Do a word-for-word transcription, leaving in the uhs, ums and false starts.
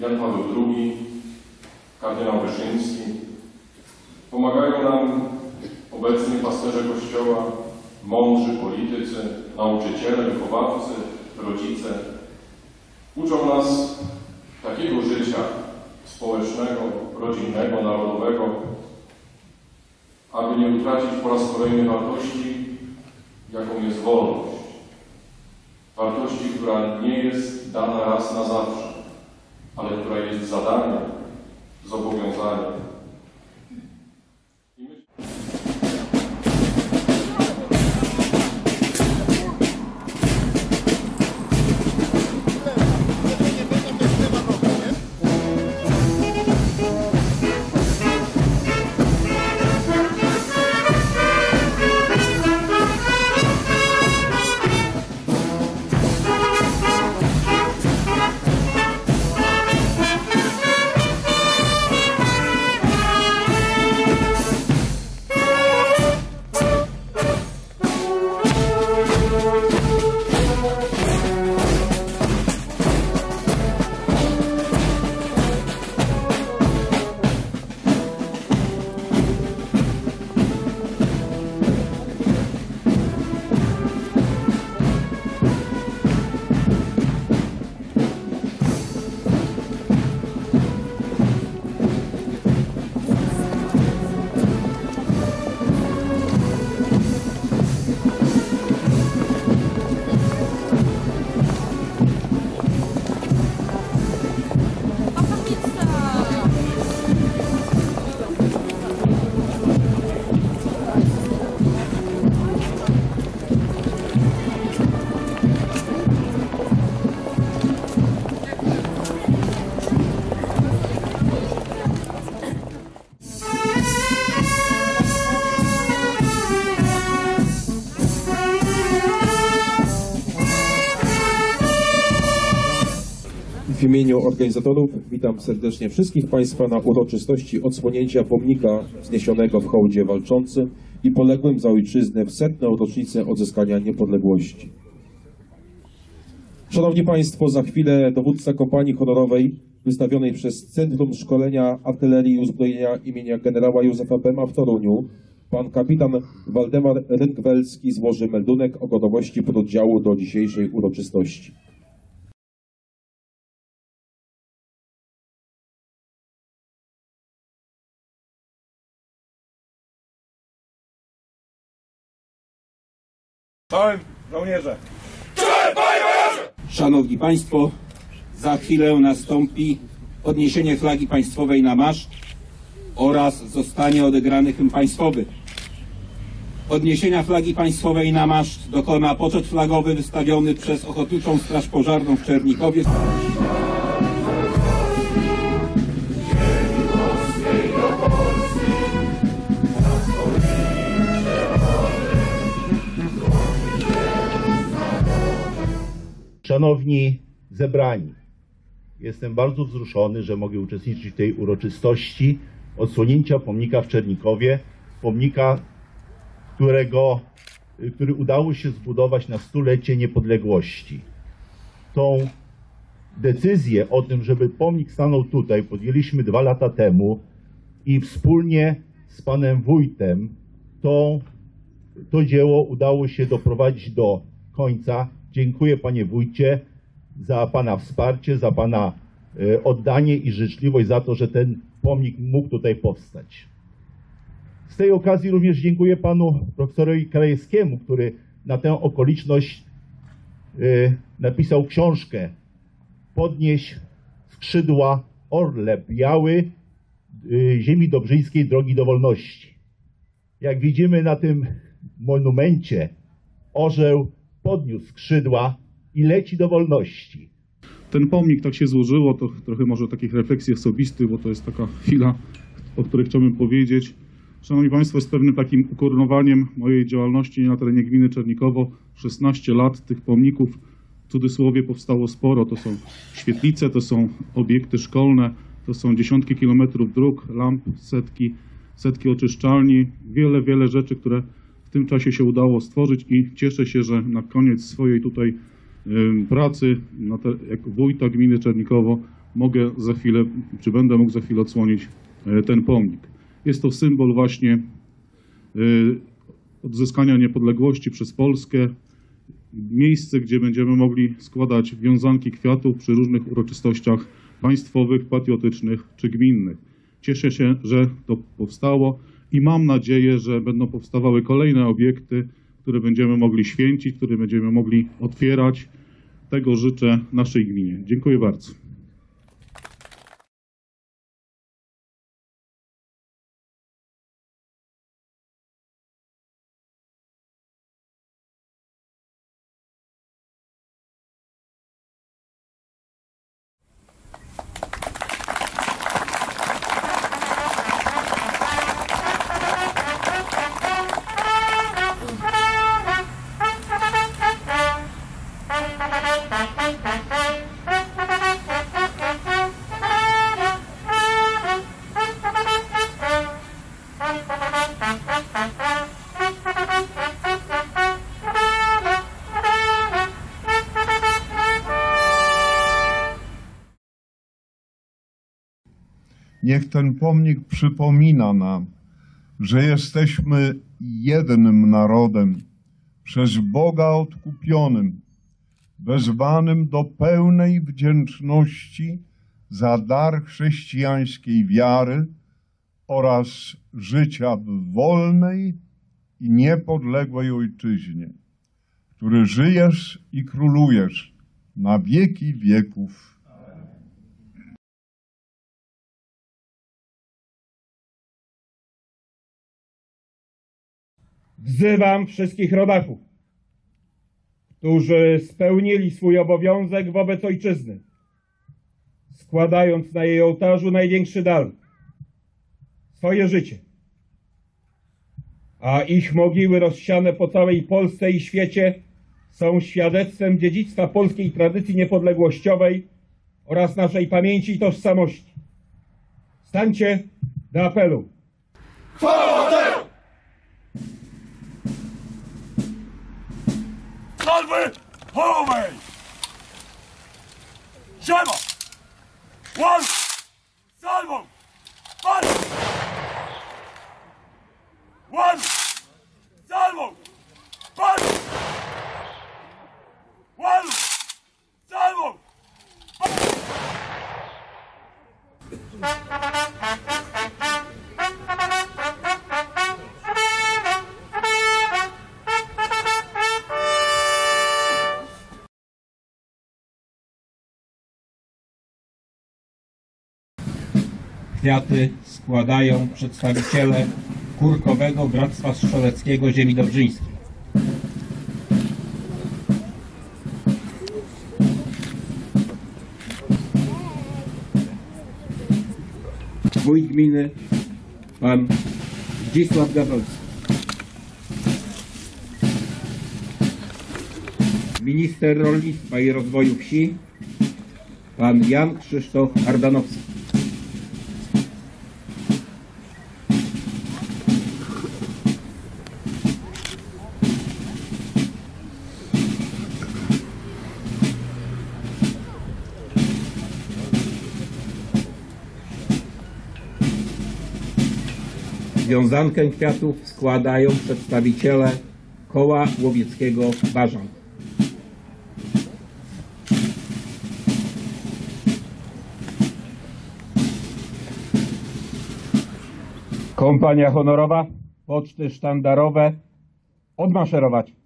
Jan Paweł drugi, kardynał Wyszyński, pomagają nam obecni pasterze Kościoła, mądrzy politycy, nauczyciele, wychowawcy, rodzice. Uczą nas takiego życia społecznego, rodzinnego, narodowego, aby nie utracić po raz kolejny wartości, jaką jest wolność. Wartości, która nie jest dana raz na zawsze, ale która jest zadaniem, zobowiązaniem. W imieniu organizatorów witam serdecznie wszystkich Państwa na uroczystości odsłonięcia pomnika wzniesionego w hołdzie walczącym i poległym za ojczyznę w setną rocznicę odzyskania niepodległości. Szanowni Państwo, za chwilę dowódca kompanii honorowej wystawionej przez Centrum Szkolenia Artylerii i Uzbrojenia imienia generała Józefa Bema w Toruniu, pan kapitan Waldemar Ryngwelski złoży meldunek o gotowości pododdziału do dzisiejszej uroczystości. Czołem, żołnierze! Czołem, panie majorze! Szanowni Państwo, za chwilę nastąpi podniesienie flagi państwowej na maszt oraz zostanie odegrany hymn państwowy. Podniesienia flagi państwowej na maszt dokona poczet flagowy wystawiony przez Ochotniczą Straż Pożarną w Czernikowie. Szanowni zebrani, jestem bardzo wzruszony, że mogę uczestniczyć w tej uroczystości odsłonięcia pomnika w Czernikowie, pomnika, którego, który udało się zbudować na stulecie niepodległości. Tą decyzję o tym, żeby pomnik stanął tutaj, podjęliśmy dwa lata temu i wspólnie z panem wójtem to, to dzieło udało się doprowadzić do końca. Dziękuję panie wójcie za pana wsparcie, za pana oddanie i życzliwość za to, że ten pomnik mógł tutaj powstać. Z tej okazji również dziękuję panu profesorowi Krajewskiemu, który na tę okoliczność napisał książkę Podnieś skrzydła orle biały ziemi dobrzyńskiej drogi do wolności. Jak widzimy na tym monumencie orzeł podniósł skrzydła i leci do wolności. Ten pomnik tak się złożyło, to trochę może takich refleksji osobistych, bo to jest taka chwila, o której chciałbym powiedzieć. Szanowni Państwo, jest pewnym takim ukoronowaniem mojej działalności na terenie gminy Czernikowo. szesnaście lat tych pomników w cudzysłowie powstało sporo. To są świetlice, to są obiekty szkolne, to są dziesiątki kilometrów dróg, lamp, setki, setki oczyszczalni, wiele, wiele rzeczy, które w tym czasie się udało stworzyć i cieszę się, że na koniec swojej tutaj pracy, jako wójta gminy Czernikowo, mogę za chwilę, czy będę mógł za chwilę odsłonić ten pomnik. Jest to symbol właśnie odzyskania niepodległości przez Polskę, miejsce, gdzie będziemy mogli składać wiązanki kwiatów przy różnych uroczystościach państwowych, patriotycznych czy gminnych. Cieszę się, że to powstało i mam nadzieję, że będą powstawały kolejne obiekty, które będziemy mogli święcić, które będziemy mogli otwierać. Tego życzę naszej gminie. Dziękuję bardzo. Niech ten pomnik przypomina nam, że jesteśmy jednym narodem, przez Boga odkupionym, wezwanym do pełnej wdzięczności za dar chrześcijańskiej wiary oraz życia w wolnej i niepodległej ojczyźnie, który żyjesz i królujesz na wieki wieków. Wzywam wszystkich rodaków, którzy spełnili swój obowiązek wobec ojczyzny, składając na jej ołtarzu największy dar, swoje życie, a ich mogiły rozsiane po całej Polsce i świecie są świadectwem dziedzictwa polskiej tradycji niepodległościowej oraz naszej pamięci i tożsamości. Stańcie do apelu. Chwała Bogu! Odwy! Hołowaj! Ziema! Łaz! Salwą! Pan! Łaz! Salwą! Pan! Łaz! Salwą! Pan! Kwiaty składają przedstawiciele Kurkowego Bractwa Strzeleckiego Ziemi Dobrzyńskiej. Wójt gminy, pan Zdzisław Gawroński. Minister Rolnictwa i Rozwoju Wsi, pan Jan Krzysztof Ardanowski. Wiązankę kwiatów składają przedstawiciele koła łowieckiego Barżan. Kompania honorowa, poczty sztandarowe, odmaszerować.